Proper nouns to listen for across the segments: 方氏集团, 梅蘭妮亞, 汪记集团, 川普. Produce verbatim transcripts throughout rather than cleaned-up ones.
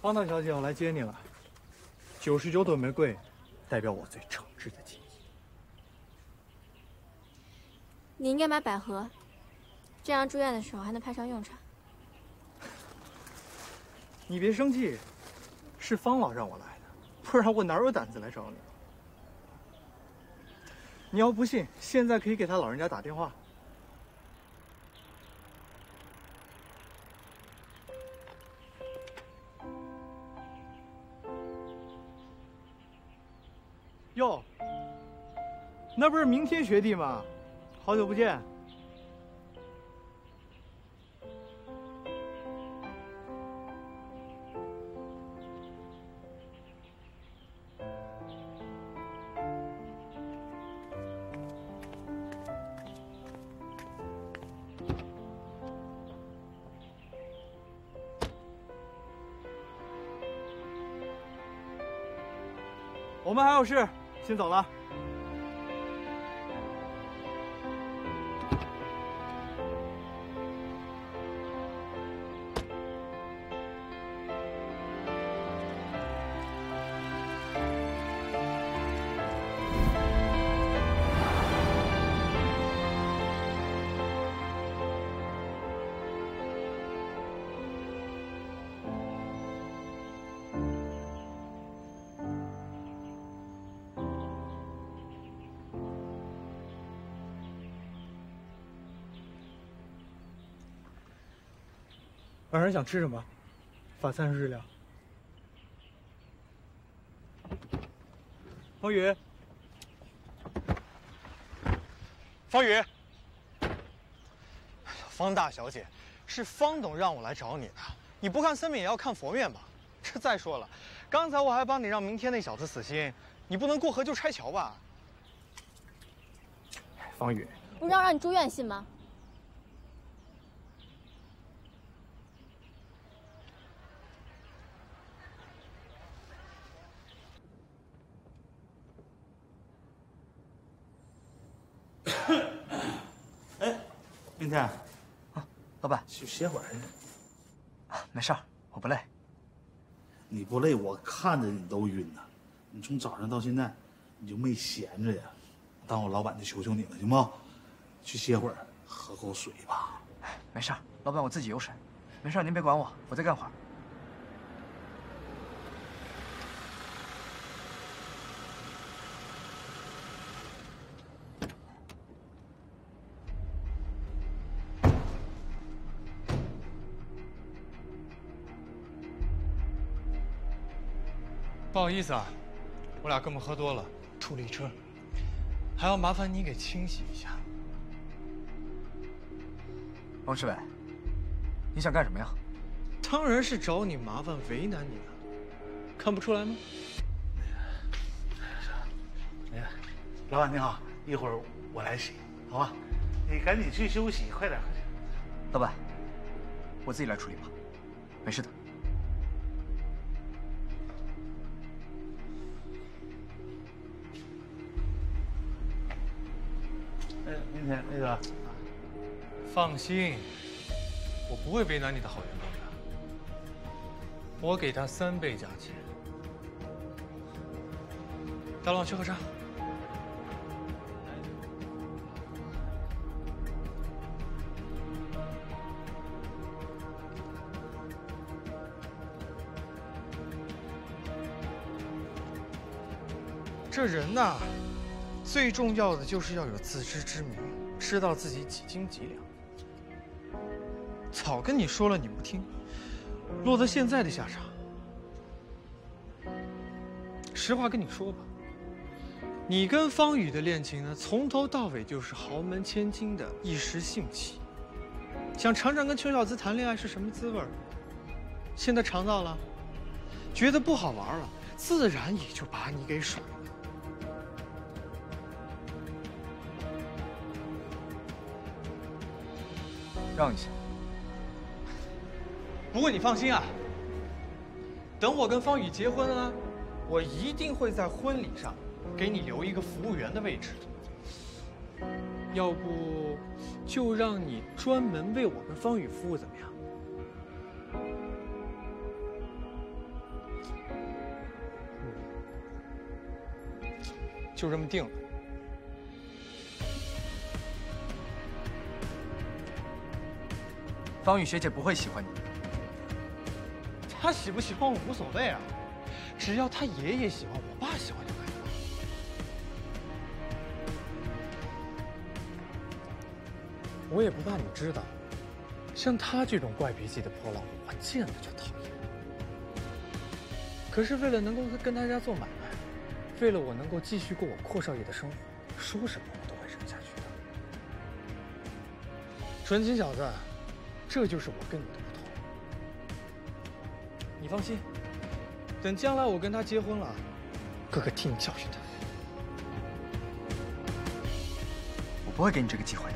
方大小姐，我来接你了。九十九朵玫瑰，代表我最诚挚的情谊。你应该买百合，这样住院的时候还能派上用场。你别生气，是方老让我来的，不然我哪有胆子来找你？你要不信，现在可以给他老人家打电话。 哟，那不是明天学弟吗？好久不见。我们还有事。 先走了。晚上想吃什么？法餐日料。方宇，方宇，方大小姐，是方董让我来找你的。你不看僧面也要看佛面吧？这再说了，刚才我还帮你让明天那小子死心，你不能过河就拆桥吧？方宇，不让让你住院信吗？ 明天啊，啊，老板去歇会儿。啊，没事儿，我不累。你不累，我看着你都晕呐。你从早上到现在，你就没闲着呀？当我老板就求求你了，行不？去歇会儿，喝口水吧。哎，没事儿，老板我自己有水。没事儿，您别管我，我再干会儿。 不好意思啊，我俩哥们喝多了，出了一车，还要麻烦你给清洗一下。王世伟，你想干什么呀？当然是找你麻烦，为难你了，看不出来吗？哎呀，老板你好，一会儿我来洗，好吧？你赶紧去休息，快点。老板，我自己来处理吧，没事的。 今天那个，放心，我不会为难你的好员工的。我给他三倍价钱。大龙去喝茶。这人呐。 最重要的就是要有自知之明，知道自己几斤几两。早跟你说了你不听，落得现在的下场。实话跟你说吧，你跟方宇的恋情呢，从头到尾就是豪门千金的一时兴起。想尝尝跟穷小子谈恋爱是什么滋味，现在尝到了，觉得不好玩了，自然也就把你给甩了。 让一下，不过你放心啊，等我跟方宇结婚啊，我一定会在婚礼上给你留一个服务员的位置。要不就让你专门为我跟方宇服务怎么样？ 就这么定了。方宇学姐不会喜欢你，她喜不喜欢我无所谓啊，只要她爷爷喜欢，我爸喜欢就可以了。我也不怕你知道，像她这种怪脾气的破老虎，我见了就讨厌。可是为了能够跟大家做买卖。 为了我能够继续过我阔少爷的生活，说什么我都会忍下去的。纯情小子，这就是我跟你的不同。你放心，等将来我跟他结婚了，哥哥替你教训他。我不会给你这个机会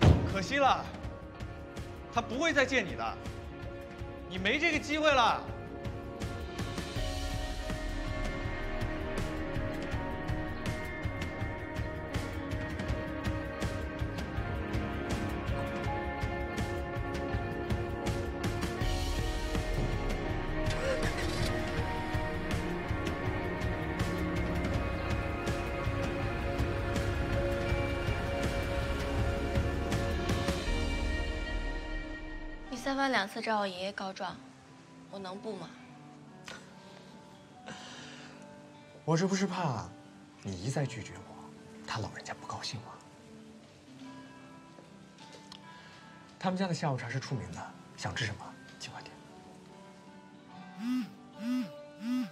的。可惜了，他不会再见你的，你没这个机会了。 三番两次找我爷爷告状，我能不吗？我这不是怕你一再拒绝我，他老人家不高兴吗？他们家的下午茶是出名的，想吃什么尽管点。嗯嗯嗯、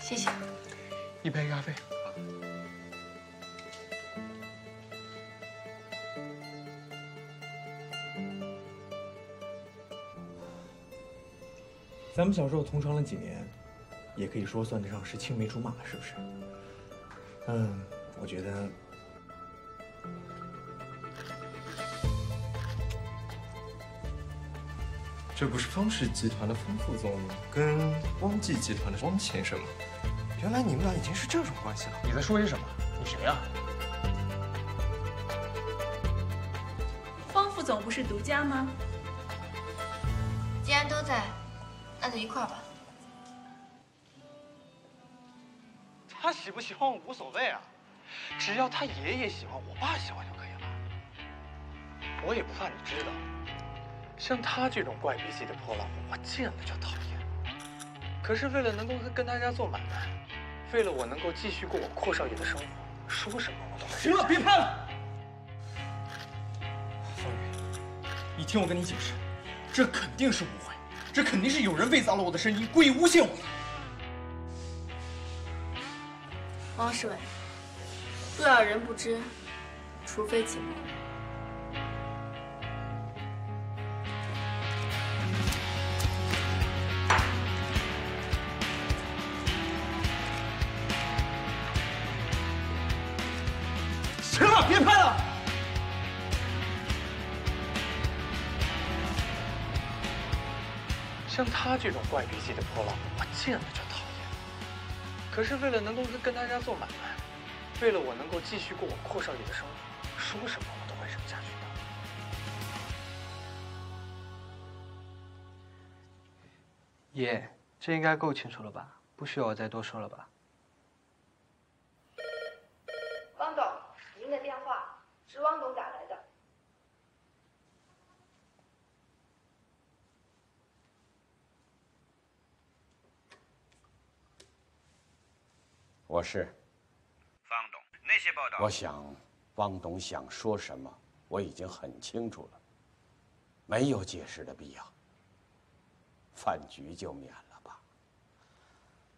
谢谢，一杯咖啡。咱们小时候同床了几年，也可以说算得上是青梅竹马了，是不是？嗯，我觉得这不是方氏集团的方副总跟汪记集团的汪先生吗？ 原来你们俩已经是这种关系了！你在说些什么？你谁呀？方副总不是独家吗？既然都在，那就一块儿吧。他喜不喜欢我无所谓啊，只要他爷爷喜欢，我爸喜欢就可以了。我也不怕你知道，像他这种怪脾气的破老虎，我见了就讨厌。可是为了能够跟大家做买卖。 为了我能够继续过我阔少爷的生活，说什么我都会。行了，别拍了。方宇，你听我跟你解释，这肯定是误会，这肯定是有人伪造了我的声音，故意诬陷我的。汪世伟，若要人不知，除非己莫为。 行了，别拍了。像他这种怪脾气的破老虎，我见了就讨厌。可是为了能够跟大家做买卖，为了我能够继续过我阔少爷的生活，说什么我都会忍下去的。爷，这应该够清楚了吧？不需要我再多说了吧？ 是汪总打来的。我是。方董，那些报道。我想，汪董想说什么，我已经很清楚了，没有解释的必要。饭局就免了吧。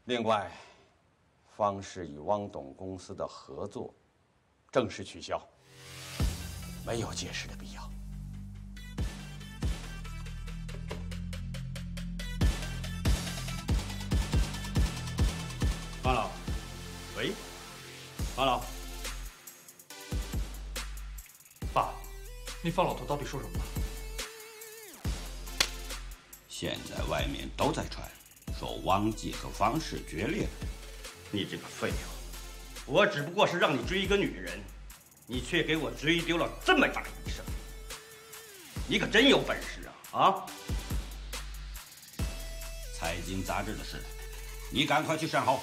另外，方氏与汪董公司的合作。正式取消，没有解释的必要。 八老，喂，八老，爸，那方老头到底说什么了？现在外面都在传，说汪记和方氏决裂。你这个废物！我只不过是让你追一个女人，你却给我追丢了这么大一生。你可真有本事啊！啊！财经杂志的事，你赶快去善后。